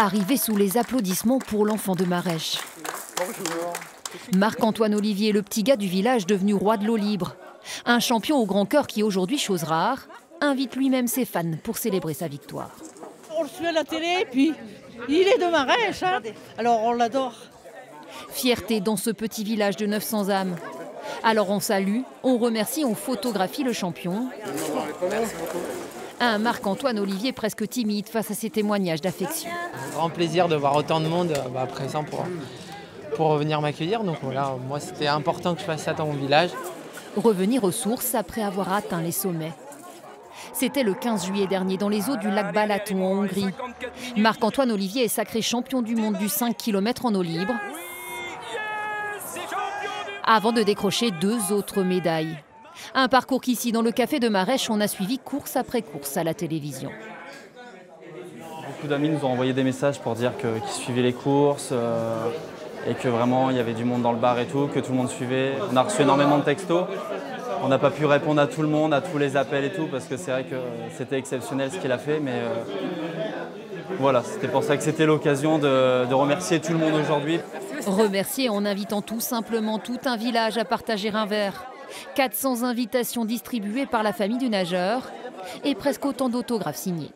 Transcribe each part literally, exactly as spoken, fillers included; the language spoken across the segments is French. Arrivé sous les applaudissements pour l'enfant de Maresches. Bonjour. Marc-Antoine Olivier, le petit gars du village devenu roi de l'eau libre. Un champion au grand cœur qui aujourd'hui, chose rare, invite lui-même ses fans pour célébrer sa victoire. On le suit à la télé et puis il est de Maresches, hein, alors on l'adore. Fierté dans ce petit village de neuf cents âmes. Alors on salue, on remercie, on photographie le champion. Un Marc-Antoine Olivier presque timide face à ses témoignages d'affection. Un grand plaisir de voir autant de monde bah, présent pour, pour venir m'accueillir. Donc voilà, moi c'était important que je fasse ça dans mon village. Revenir aux sources après avoir atteint les sommets. C'était le quinze juillet dernier dans les eaux du lac Balaton en Hongrie. Marc-Antoine Olivier est sacré champion du monde du cinq kilomètres en eau libre. Avant de décrocher deux autres médailles. Un parcours qu'ici, dans le café de Maresches, on a suivi course après course à la télévision. Beaucoup d'amis nous ont envoyé des messages pour dire qu'ils qu suivaient les courses euh, et que vraiment il y avait du monde dans le bar et tout, que tout le monde suivait. On a reçu énormément de textos. On n'a pas pu répondre à tout le monde, à tous les appels et tout, parce que c'est vrai que c'était exceptionnel ce qu'il a fait. Mais euh, voilà, c'était pour ça que c'était l'occasion de, de remercier tout le monde aujourd'hui. Remercier en invitant tout simplement tout un village à partager un verre. quatre cents invitations distribuées par la famille du nageur et presque autant d'autographes signés.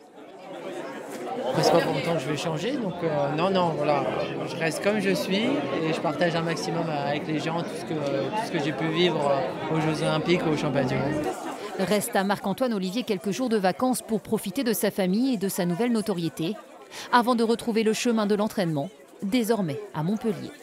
C'est pas pour autant que je vais changer, donc euh, non, non, voilà, je reste comme je suis et je partage un maximum avec les gens tout ce que, tout ce que j'ai pu vivre aux Jeux Olympiques, aux Championnats du Monde. Reste à Marc-Antoine Olivier quelques jours de vacances pour profiter de sa famille et de sa nouvelle notoriété, avant de retrouver le chemin de l'entraînement, désormais à Montpellier.